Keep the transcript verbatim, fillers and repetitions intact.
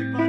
everybody.